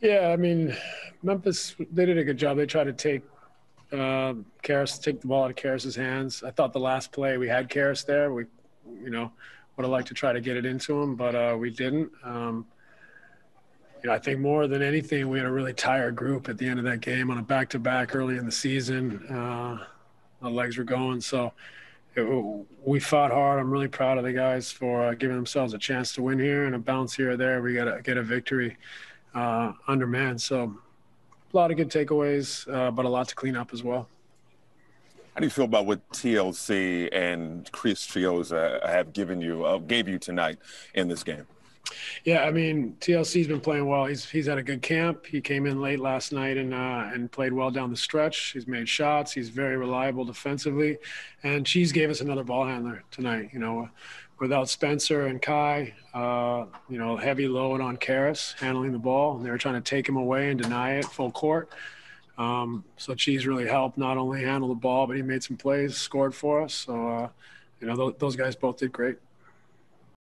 Yeah, I mean, Memphis, they did a good job. They tried to take Caris, take the ball out of Caris's hands. I thought the last play we had Caris there. We, you know, would have liked to try to get it into him, but we didn't. You know, I think more than anything, we had a really tired group at the end of that game on a back-to-back early in the season. Our legs were going, so we fought hard. I'm really proud of the guys for giving themselves a chance to win here and a bounce here or there. We got to get a victory under man. So a lot of good takeaways, but a lot to clean up as well. How do you feel about what TLC and Chris Chiozza have given you, gave you tonight in this game? Yeah, I mean, TLC's been playing well. He's had a good camp. He came in late last night and played well down the stretch. He's made shots. He's very reliable defensively. And Cheese gave us another ball handler tonight. You know, without Spencer and Kai, you know, heavy load on Caris handling the ball. They were trying to take him away and deny it full court. So Cheese really helped not only handle the ball, but he made some plays, scored for us. So, you know, those guys both did great.